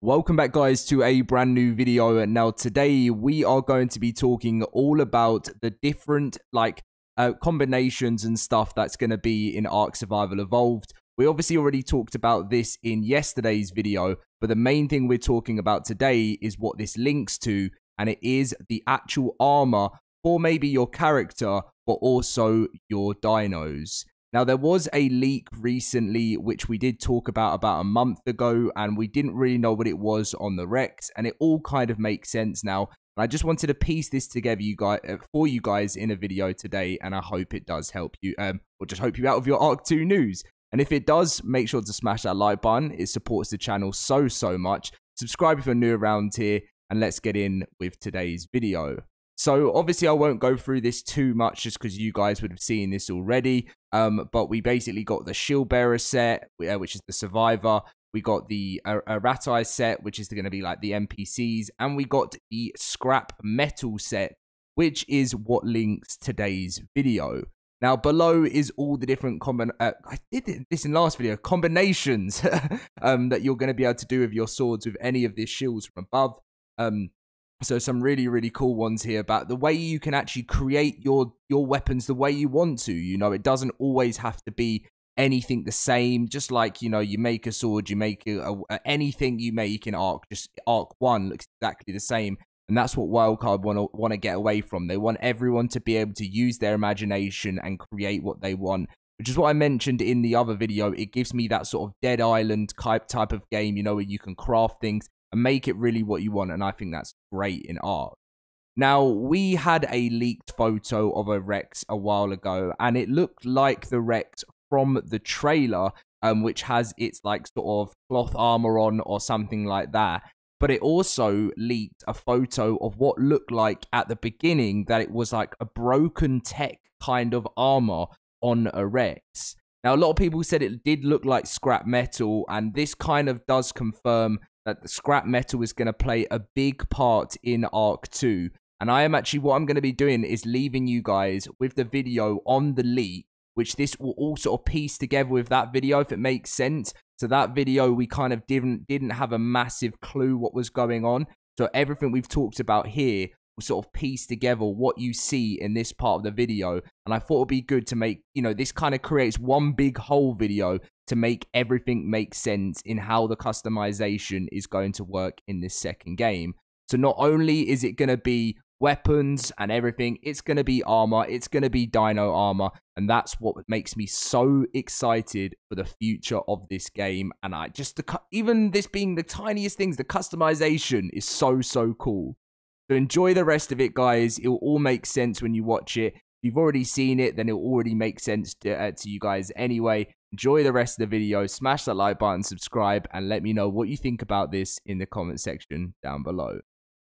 Welcome back, guys, to a brand new video. And now today we are going to be talking all about the different combinations and stuff that's going to be in Ark Survival Evolved. We obviously already talked about this in yesterday's video, but the main thing we're talking about today is what this links to, and it is the actual armor for maybe your character, but also your dinos. Now, there was a leak recently, which we did talk about a month ago, and we didn't really know what it was on the REX, and it all kind of makes sense now. And I just wanted to piece this together for you guys in a video today, and I hope it does help you, or just help you out of your Ark 2 news. And if it does, make sure to smash that like button. It supports the channel so, so much. Subscribe if you're new around here, and let's get in with today's video. So obviously I won't go through this too much just because you guys would have seen this already, but we basically got the shield bearer set, which is the survivor. We got the Aratai set, which is going to be like the NPCs, and we got the scrap metal set, which is what links today's video. Now below is all the different I did this in last video, combinations that you're going to be able to do with your swords with any of these shields from above. So some really, really cool ones here about the way you can actually create your weapons the way you want to. You know, it doesn't always have to be anything the same. Just like, you know, you make a sword, you make anything you make in Ark, just Ark 1 looks exactly the same. And that's what Wildcard want to get away from. They want everyone to be able to use their imagination and create what they want, which is what I mentioned in the other video. It gives me that sort of Dead Island type of game, you know, where you can craft things and make it really what you want, and I think that's great in Ark. Now, we had a leaked photo of a Rex a while ago, and it looked like the Rex from the trailer, which has its, like, sort of cloth armor on or something like that. But it also leaked a photo of what looked like at the beginning that it was, like, a broken tech kind of armor on a Rex. Now, a lot of people said it did look like scrap metal, and this kind of does confirm that the scrap metal is going to play a big part in Ark 2. And I am actually, what I'm going to be doing is leaving you guys with the video on the leak, which this will all sort of piece together with that video, if it makes sense. So that video, we kind of didn't have a massive clue what was going on. So everything we've talked about here will sort of piece together what you see in this part of the video. And I thought it'd be good to make, you know, this kind of creates one big whole video to make everything make sense in how the customization is going to work in this second game. So not only is it going to be weapons and everything, it's going to be armor, it's going to be dino armor, and that's what makes me so excited for the future of this game. And I just, even this being the tiniest things, the customization is so, so cool. So enjoy the rest of it, guys. It will all make sense when you watch it. If you've already seen it, then it already makes sense to you guys anyway. Enjoy the rest of the video, smash that like button, subscribe, and let me know what you think about this in the comment section down below.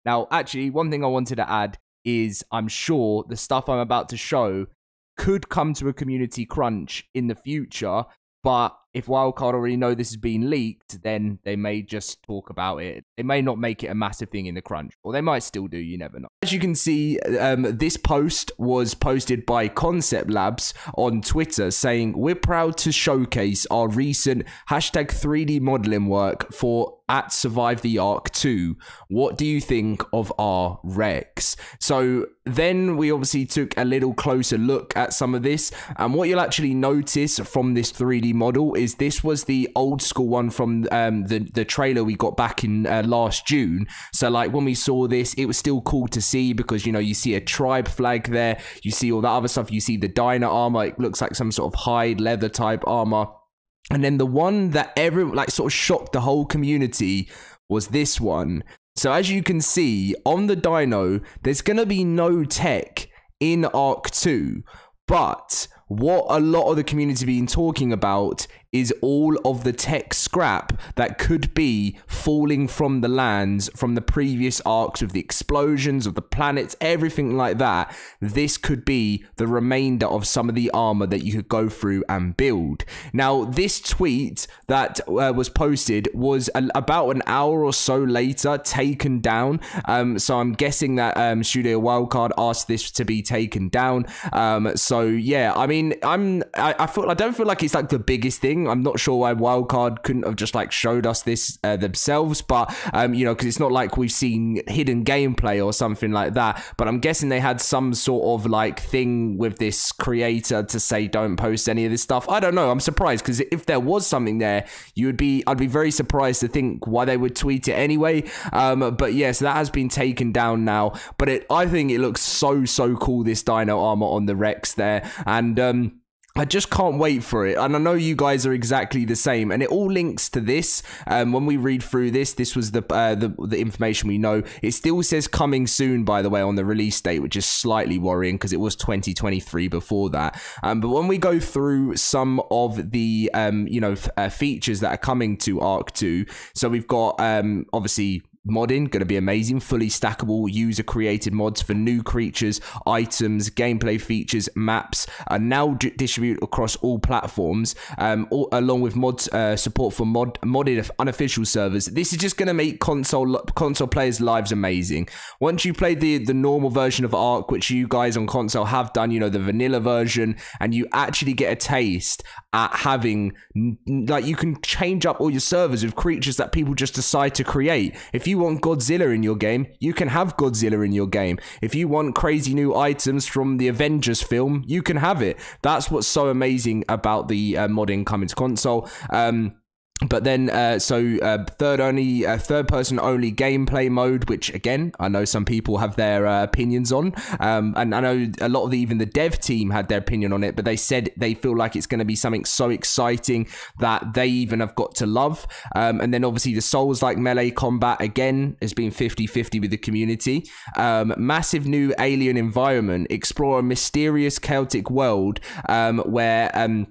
Now, actually, one thing I wanted to add is I'm sure the stuff I'm about to show could come to a community crunch in the future, but if Wildcard already know this has been leaked, then they may just talk about it. They may not make it a massive thing in the crunch, or they might still do, you never know. As you can see, this post was posted by Concept Labs on Twitter saying, "We're proud to showcase our recent #3D modeling work for @SurviveTheArk2. What do you think of our Rex?" So then we obviously took a little closer look at some of this, and what you'll actually notice from this 3D model is this was the old school one from the trailer we got back in last June. So like when we saw this, it was still cool to see because, you know, you see a tribe flag there, you see all that other stuff, you see the dino armor, it looks like some sort of hide leather type armor. And then the one that everyone like sort of shocked the whole community was this one. So as you can see on the dino, there's going to be no tech in Ark 2, but what a lot of the community have been talking about is all of the tech scrap that could be falling from the lands from the previous arcs with the explosions of the planets, everything like that. This could be the remainder of some of the armor that you could go through and build. Now, this tweet that was posted was about an hour or so later taken down. So I'm guessing that Studio Wildcard asked this to be taken down. So yeah, I mean, I'm I don't feel like it's like the biggest thing. I'm not sure why Wildcard couldn't have just like showed us this themselves, but you know, because it's not like we've seen hidden gameplay or something like that. But I'm guessing they had some sort of like thing with this creator to say don't post any of this stuff. I don't know. I'm surprised, because if there was something there, I'd be very surprised to think why they would tweet it anyway. But yeah, so that has been taken down now. But I think it looks so cool, this dino armor on the Rex there, and I just can't wait for it. And I know you guys are exactly the same, and it all links to this. When we read through this, this was the information we know. It still says coming soon, by the way, on the release date, which is slightly worrying because it was 2023 before that. But when we go through some of the you know, features that are coming to Ark 2, so we've got obviously modding, going to be amazing, fully stackable user created mods for new creatures, items, gameplay features, maps are now distributed across all platforms, along with mods support for modded unofficial servers. This is just going to make console players' lives amazing. Once you play the normal version of Ark, which you guys on console have done, you know, the vanilla version, and you actually get a taste at having, like, you can change up all your servers with creatures that people just decide to create. If you want Godzilla in your game, you can have Godzilla in your game. If you want crazy new items from the Avengers film, you can have it. That's what's so amazing about the modding coming to console. But then, third person only gameplay mode, which again, I know some people have their opinions on, and I know a lot of even the dev team had their opinion on it, but they said they feel like it's going to be something so exciting that they even have got to love. And then obviously the Souls-like melee combat again has been 50-50 with the community. Massive new alien environment, explore a mysterious chaotic world where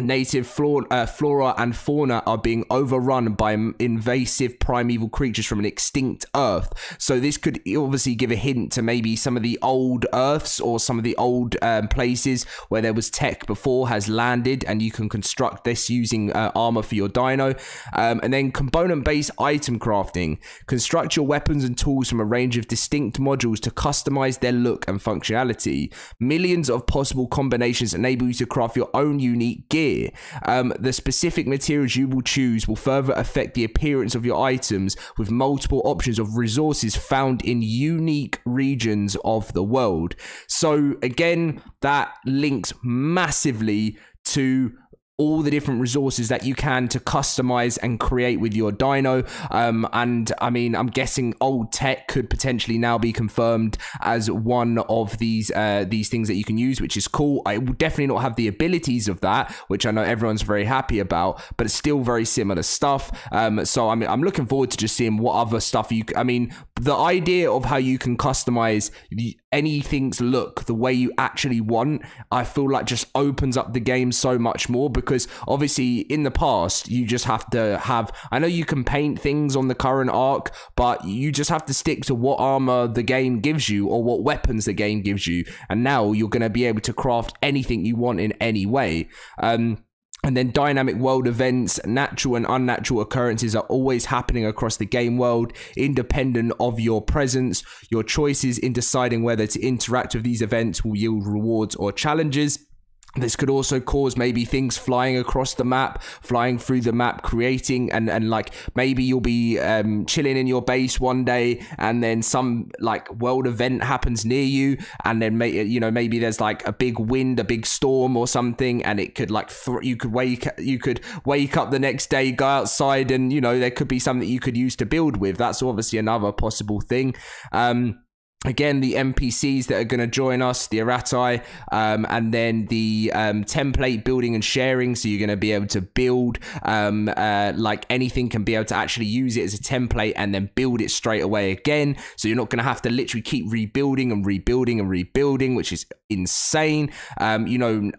native flora and fauna are being overrun by invasive primeval creatures from an extinct Earth. So this could obviously give a hint to maybe some of the old Earths or some of the old places where there was tech before has landed, and you can construct this using armor for your dino. And then component-based item crafting. Construct your weapons and tools from a range of distinct modules to customize their look and functionality. Millions of possible combinations enable you to craft your own unique gear. The specific materials you will choose will further affect the appearance of your items, with multiple options of resources found in unique regions of the world. So again, that links massively to all the different resources that you can to customize and create with your dino. And I mean, I'm guessing old tech could potentially now be confirmed as one of these things that you can use, which is cool. I will definitely not have the abilities of that, which I know everyone's very happy about, but it's still very similar stuff. So I mean, I'm looking forward to just seeing what other stuff you, I mean, the idea of how you can customize anything's look the way you actually want, I feel like just opens up the game so much more, because obviously in the past you just have to have, I know you can paint things on the current Ark, but you just have to stick to what armor the game gives you or what weapons the game gives you, and now you're going to be able to craft anything you want in any way. And then dynamic world events, natural and unnatural occurrences are always happening across the game world, independent of your presence. Your choices in deciding whether to interact with these events will yield rewards or challenges. This could also cause maybe things flying across the map, flying through the map, creating, and like maybe you'll be chilling in your base one day, and then some like world event happens near you, and then you know, maybe there's like a big wind, a big storm or something, and it could like you could wake up the next day, go outside, and you know, there could be something you could use to build with. That's obviously another possible thing. Again, the NPCs that are going to join us, the Aratai, and then the template building and sharing. So you're going to be able to build like anything, can be able to actually use it as a template and then build it straight away again. So you're not going to have to literally keep rebuilding and rebuilding and rebuilding, which is insane. You know,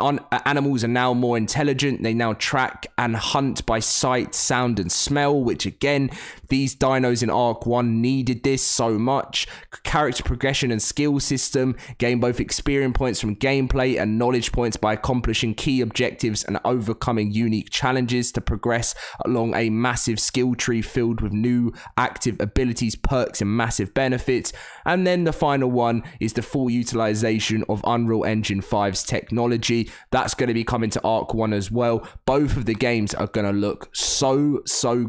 animals are now more intelligent. They now track and hunt by sight, sound and smell, which again, these dinos in Ark 1 needed this so much. Character progression and skill system, gain both experience points from gameplay and knowledge points by accomplishing key objectives and overcoming unique challenges to progress along a massive skill tree filled with new active abilities, perks and massive benefits. And then the final one is the full utilization of Unreal Engine 5's technology. That's going to be coming to Ark 1 as well. Both of the games are going to look so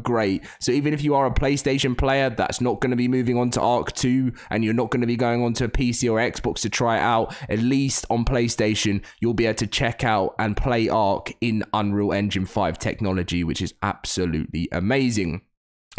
great. So even if you are a PlayStation player that's not going to be moving on to Ark 2 and you're not going to be going on to a PC or Xbox to try it out, at least on PlayStation, you'll be able to check out and play Ark in Unreal Engine 5 technology, which is absolutely amazing.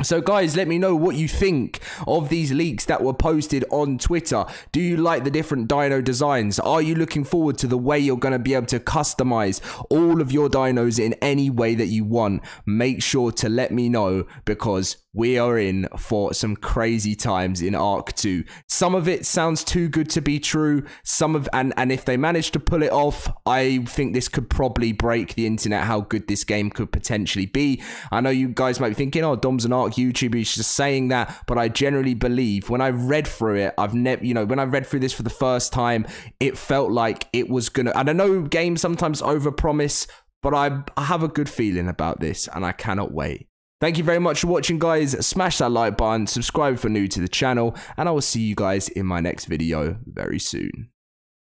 So guys, let me know what you think of these leaks that were posted on Twitter. Do you like the different dino designs? Are you looking forward to the way you're going to be able to customize all of your dinos in any way that you want? Make sure to let me know, because we are in for some crazy times in Ark 2. Some of it sounds too good to be true. Some of, and if they manage to pull it off, I think this could probably break the internet, how good this game could potentially be. I know you guys might be thinking, oh, Dom's an Ark YouTuber, he's just saying that, but I generally believe, when I read through it, I've never, you know, when I read through this for the first time, it felt like it was gonna, and I know games sometimes overpromise, but I have a good feeling about this, and I cannot wait. Thank you very much for watching, guys. Smash that like button, subscribe if you're new to the channel, and I will see you guys in my next video very soon.